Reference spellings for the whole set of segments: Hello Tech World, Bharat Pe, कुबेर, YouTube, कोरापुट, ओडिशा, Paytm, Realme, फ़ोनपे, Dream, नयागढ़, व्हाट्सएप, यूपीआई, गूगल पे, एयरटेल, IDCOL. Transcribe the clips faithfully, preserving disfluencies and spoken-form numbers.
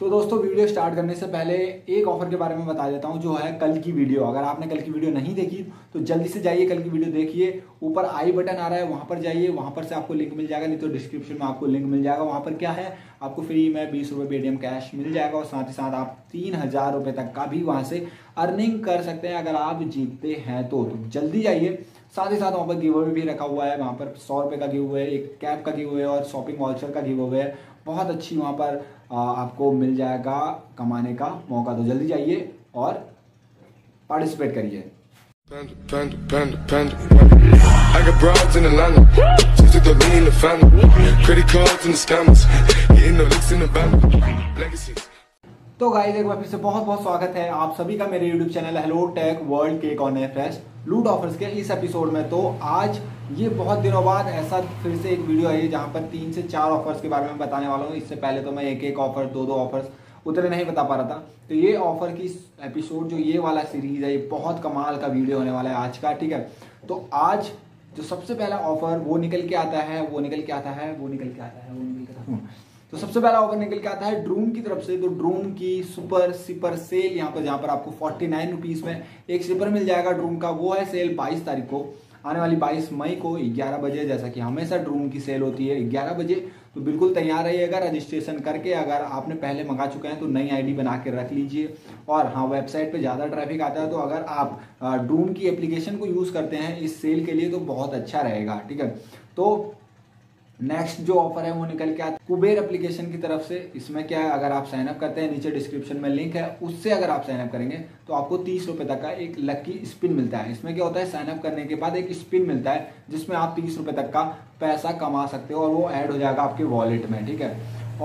तो दोस्तों video start करने से पहले एक ऑफर के बारे में बता देता हूँ, जो है कल की वीडियो। अगर आपने कल की वीडियो नहीं देखी तो जल्दी से जाइए कल की वीडियो देखिए, ऊपर आई बटन आ रहा है वहाँ पर जाइए, वहाँ पर से आपको लिंक मिल जाएगा, नहीं तो डिस्क्रिप्शन में आपको लिंक मिल जाएगा। वहाँ पर क्या है, आपको फ्री में बीस रुपये पेटीएम कैश मिल जाएगा और साथ ही साथ आप तीन हज़ार रुपये तक का भी वहाँ से अर्निंग कर सकते हैं अगर आप जीतते हैं तो, तो जल्दी जाइए। साथ ही साथ वहाँ पर गिवअवे भी रखा हुआ है, वहाँ पर सौ रुपये का गिवअवे, एक कैब का गिवअवे और शॉपिंग वाउचर का गिवअवे है। बहुत अच्छी वहाँ पर आपको मिल जाएगा कमाने का मौका, तो जल्दी जाइए और पार्टिसिपेट करिए। तो गाइस एक बार फिर से बहुत बहुत स्वागत है आप सभी का मेरे YouTube channel hello tech world के कॉर्नर फ्रेश लूट ऑफर्स के इस एपिसोड में। तो आज ये बहुत दिनों बाद ऐसा फिर से एक वीडियो आई जहाँ पर तीन से चार ऑफर्स के बारे में बताने वाला हूँ। इससे पहले तो मैं एक एक ऑफर, दो दो ऑफर्स उतने नहीं बता पा रहा था। तो ये ऑफर की एपिसोड जो ये वाला सीरीज है, ये बहुत कमाल का वीडियो होने वाला है आज का, ठीक है। तो आज जो सबसे पहला ऑफर वो निकल के आता है वो निकल के आता है वो निकल के आता है वो निकल के आता है तो सबसे पहला ऑफर निकल के आता है ड्रूम की तरफ से। तो ड्रूम की सुपर सिपर सेल यहाँ पर, जहाँ पर आपको फोर्टी नाइन रुपीज़ में एक सिपर मिल जाएगा ड्रूम का। वो है सेल बाईस तारीख को, आने वाली बाईस मई को ग्यारह बजे, जैसा कि हमेशा ड्रूम की सेल होती है ग्यारह बजे। तो बिल्कुल तैयार रहिएगा रजिस्ट्रेशन करके, अगर आपने पहले मंगा चुके हैं तो नई आईडी बना के रख लीजिए। और हाँ, वेबसाइट पे ज़्यादा ट्रैफिक आता है, तो अगर आप ड्रूम की एप्लीकेशन को यूज़ करते हैं इस सेल के लिए तो बहुत अच्छा रहेगा, ठीक है। तो नेक्स्ट जो ऑफर है वो निकल के आता है कुबेर एप्लीकेशन की तरफ से। इसमें क्या है, अगर आप साइनअप करते हैं, नीचे डिस्क्रिप्शन में लिंक है, उससे अगर आप साइनअप करेंगे तो आपको तीस रुपये तक का एक लकी स्पिन मिलता है। इसमें क्या होता है, साइनअप करने के बाद एक स्पिन मिलता है जिसमें आप तीस रुपये तक का पैसा कमा सकते हो और वो ऐड हो जाएगा आपके वॉलेट में, ठीक है।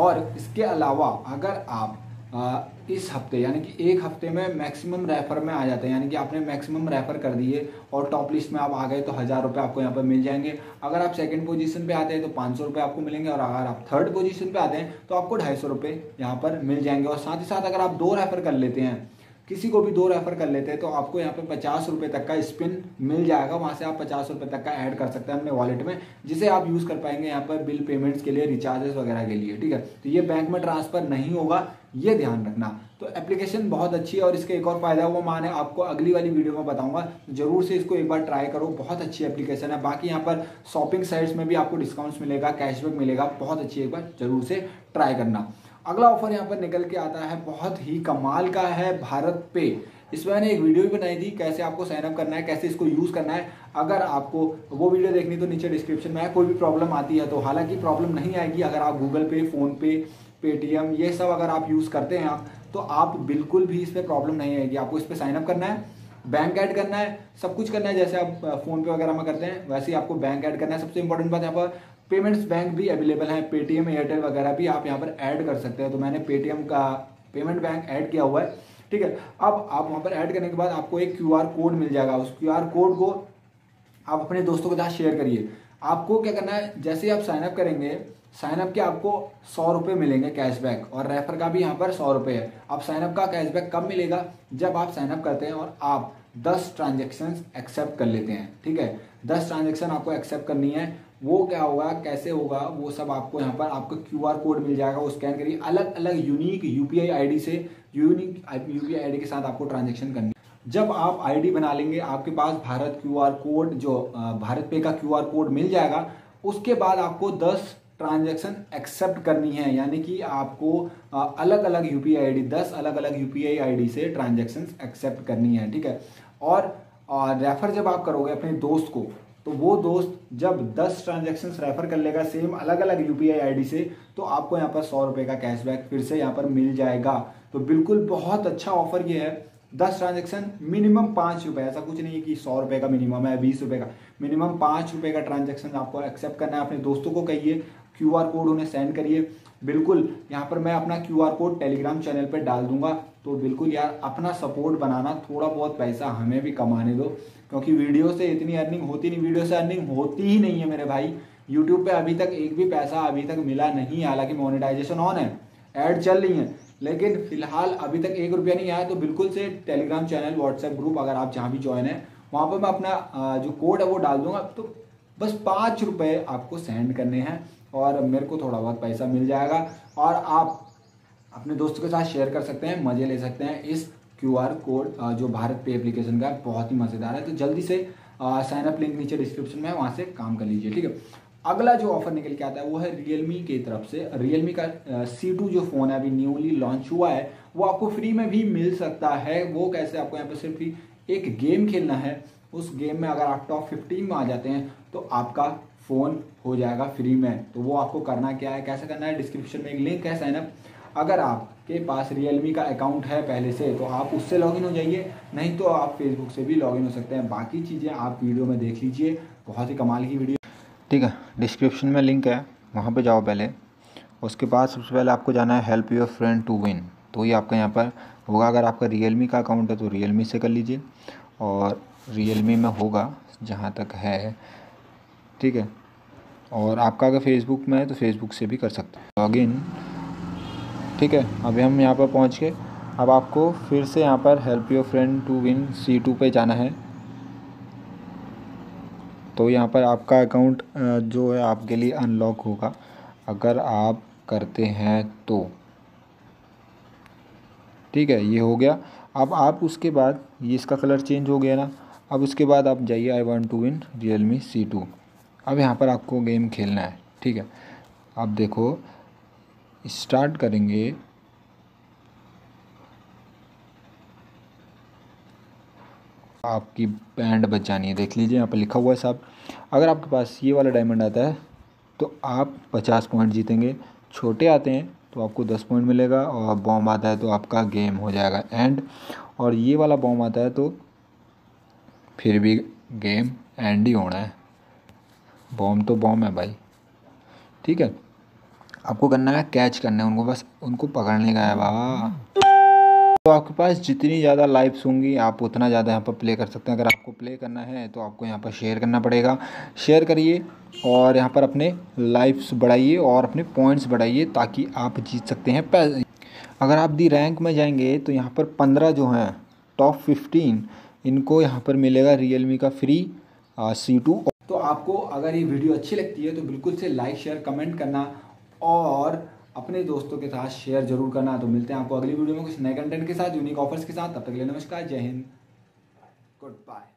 और इसके अलावा अगर आप आ, इस हफ्ते यानी कि एक हफ्ते में मैक्सिमम रेफर में आ जाते हैं, यानी कि आपने मैक्सिमम रेफर कर दिए और टॉप लिस्ट में आप आ गए तो हज़ार रुपये आपको यहाँ पर मिल जाएंगे। अगर आप सेकंड पोजीशन पे आते हैं तो पाँच सौ रुपये आपको मिलेंगे, और अगर आप थर्ड पोजीशन पे आते हैं तो आपको ढाई सौ रुपये यहाँ पर मिल जाएंगे। और साथ ही साथ अगर आप दो रेफर कर लेते हैं, किसी को भी दो रेफर कर लेते हैं, तो आपको यहाँ पे पचास रुपये तक का स्पिन मिल जाएगा। वहाँ से आप पचास रुपये तक का ऐड कर सकते हैं अपने वॉलेट में, जिसे आप यूज़ कर पाएंगे यहाँ पर बिल पेमेंट्स के लिए, रिचार्जेस वगैरह के लिए, ठीक है। तो ये बैंक में ट्रांसफ़र नहीं होगा, ये ध्यान रखना। तो एप्लीकेशन बहुत अच्छी है और इसका एक और फ़ायदा है, वो मैंने आपको अगली वाली वीडियो में बताऊंगा, जरूर से इसको एक बार ट्राई करो, बहुत अच्छी एप्लीकेशन है। बाकी यहाँ पर शॉपिंग साइट्स में भी आपको डिस्काउंट्स मिलेगा, कैशबैक मिलेगा, बहुत अच्छी, एक बार जरूर से ट्राई करना। अगला ऑफर यहाँ पर निकल के आता है बहुत ही कमाल का है, भारत पे। इसमें मैंने एक वीडियो भी बनाई थी कैसे आपको साइनअप करना है, कैसे इसको यूज़ करना है। अगर आपको वो वीडियो देखनी तो नीचे डिस्क्रिप्शन में है। कोई भी प्रॉब्लम आती है तो, हालांकि प्रॉब्लम नहीं आएगी अगर आप गूगल पे, फ़ोनपे, पेटीएम ये सब अगर आप यूज़ करते हैं आप, तो आप बिल्कुल भी इस पर प्रॉब्लम नहीं आएगी। आपको इस पर साइनअप करना है, बैंक ऐड करना है, सब कुछ करना है जैसे आप फ़ोनपे वगैरह में करते हैं, वैसे ही आपको बैंक ऐड करना है। सबसे इंपॉर्टेंट बात, यहाँ पर पेमेंट्स बैंक भी अवेलेबल हैं, पेटीएम, एयरटेल वगैरह भी आप यहाँ पर ऐड कर सकते हैं। तो मैंने पेटीएम का पेमेंट बैंक ऐड किया हुआ है, ठीक है। अब आप वहाँ पर ऐड करने के बाद आपको एक क्यूआर कोड मिल जाएगा, उस क्यूआर कोड को आप अपने दोस्तों के साथ शेयर करिए। आपको क्या करना है, जैसे ही आप साइनअप करेंगे, साइनअप के आपको सौ रुपये मिलेंगे कैशबैक, और रेफर का भी यहाँ पर सौ रुपये है। अब साइनअप का कैशबैक कब मिलेगा, जब आप साइनअप करते हैं और आप दस ट्रांजेक्शन्स एक्सेप्ट कर लेते हैं, ठीक है। दस ट्रांजेक्शन आपको एक्सेप्ट करनी है, वो क्या होगा, कैसे होगा, वो सब आपको यहाँ पर आपको क्यूआर कोड मिल जाएगा, वो स्कैन करिए। अलग अलग यूनिक यूपीआई आईडी से, यूनिक यूपीआई आईडी के साथ आपको ट्रांजेक्शन करनी है। जब आप आईडी बना लेंगे, आपके पास भारत क्यूआर कोड, जो भारत पे का क्यूआर कोड मिल जाएगा, उसके बाद आपको दस ट्रांजेक्शन एक्सेप्ट करनी है। यानी कि आपको अलग अलग U P I I D दस अलग अलग U P I I D से ट्रांजेक्शन एक्सेप्ट करनी है, ठीक है। और रेफ़र जब आप करोगे अपने दोस्त को, तो वो दोस्त जब दस ट्रांजेक्शन रेफ़र कर लेगा सेम अलग अलग U P I I D से, तो आपको यहाँ पर सौ रुपये का कैशबैक फिर से यहाँ पर मिल जाएगा। तो बिल्कुल बहुत अच्छा ऑफर ये है। दस ट्रांजेक्शन मिनिमम पाँच रुपये, ऐसा कुछ नहीं है कि सौ रुपये का मिनिमम है, बीस रुपये का मिनिमम, पाँच रुपये का ट्रांजेक्शन आपको एक्सेप्ट करना है। अपने दोस्तों को कहिए, क्यू आर कोड उन्हें सेंड करिए। बिल्कुल यहाँ पर मैं अपना Q R code Telegram channel पर डाल दूंगा। तो बिल्कुल यार अपना सपोर्ट बनाना, थोड़ा बहुत पैसा हमें भी कमाने दो, क्योंकि वीडियो से इतनी अर्निंग होती नहीं, वीडियो से अर्निंग होती ही नहीं है मेरे भाई। यूट्यूब पे अभी तक एक भी पैसा अभी तक मिला नहीं है, हालांकि मोनेटाइजेशन ऑन है, ऐड चल रही है, लेकिन फिलहाल अभी तक एक रुपया नहीं आया। तो बिल्कुल से टेलीग्राम चैनल, व्हाट्सएप ग्रुप, अगर आप जहाँ भी ज्वाइन है वहाँ पर मैं अपना जो कोड है वो डाल दूंगा। तो बस पाँच रुपये आपको सेंड करने हैं और मेरे को थोड़ा बहुत पैसा मिल जाएगा। और आप अपने दोस्तों के साथ शेयर कर सकते हैं, मज़े ले सकते हैं। इस क्यू आर कोड जो भारत पे एप्लीकेशन का बहुत ही मज़ेदार है, तो जल्दी से साइन अप लिंक नीचे डिस्क्रिप्शन में है, वहाँ से काम कर लीजिए, ठीक है। अगला जो ऑफर निकल के आता है वो है Realme की तरफ से। Realme का सी टू जो फ़ोन है अभी न्यूली लॉन्च हुआ है, वो आपको फ्री में भी मिल सकता है। वो कैसे? आपको यहाँ पर सिर्फ ही एक गेम खेलना है, उस गेम में अगर आप टॉप फिफ्टीन में आ जाते हैं तो आपका फ़ोन हो जाएगा फ्री में। तो वो आपको करना क्या है, कैसे करना है, डिस्क्रिप्शन में एक लिंक है साइनअप। अगर आपके पास Realme का अकाउंट है पहले से तो आप उससे लॉगिन हो जाइए, नहीं तो आप फेसबुक से भी लॉगिन हो सकते हैं। बाकी चीज़ें आप वीडियो में देख लीजिए, बहुत ही कमाल की वीडियो, ठीक है। डिस्क्रिप्शन में लिंक है, वहाँ पे जाओ पहले। उसके बाद सबसे पहले आपको जाना है help your friend to win, तो ये यह आपका यहाँ पर होगा। अगर आपका Realme का अकाउंट है तो Realme से कर लीजिए, और Realme में होगा जहाँ तक है, ठीक है। और आपका अगर फेसबुक में है तो फेसबुक से भी कर सकते हैं लॉगिन, ठीक है। अभी हम यहाँ पर पहुँच के अब आपको फिर से यहाँ पर help your friend to win C two पर जाना है। तो यहाँ पर आपका अकाउंट जो है आपके लिए अनलॉक होगा अगर आप करते हैं तो, ठीक है। ये हो गया। अब आप उसके बाद ये इसका कलर चेंज हो गया ना, अब उसके बाद आप जाइए I want to win Realme C two. अब यहाँ पर आपको गेम खेलना है, ठीक है। अब देखो स्टार्ट करेंगे, आपकी बैंड बच जानी है, देख लीजिए यहाँ पर लिखा हुआ है साहब। अगर आपके पास ये वाला डायमंड आता है तो आप पचास पॉइंट जीतेंगे, छोटे आते हैं तो आपको दस पॉइंट मिलेगा, और बॉम्ब आता है तो आपका गेम हो जाएगा एंड। और ये वाला बॉम्ब आता है तो फिर भी गेम एंड ही होना है, बॉम्ब तो बॉम्ब है भाई, ठीक है। आपको करना है कैच करना है उनको, बस उनको पकड़ने का है बाबा। तो आपके पास जितनी ज़्यादा लाइव्स होंगी आप उतना ज़्यादा यहाँ पर प्ले कर सकते हैं। अगर आपको प्ले करना है तो आपको यहाँ पर शेयर करना पड़ेगा, शेयर करिए और यहाँ पर अपने लाइव्स बढ़ाइए और अपने पॉइंट्स बढ़ाइए ताकि आप जीत सकते हैं। अगर आप दी रैंक में जाएंगे तो यहाँ पर पंद्रह जो हैं टॉप फिफ्टीन, इनको यहाँ पर मिलेगा Realme का फ्री सी टू। तो आपको अगर ये वीडियो अच्छी लगती है तो बिल्कुल से लाइक शेयर कमेंट करना और अपने दोस्तों के साथ शेयर जरूर करना। तो मिलते हैं आपको अगली वीडियो में कुछ नए कंटेंट के साथ, यूनिक ऑफर्स के साथ। तब तक के लिए नमस्कार, जय हिंद, गुड बाय।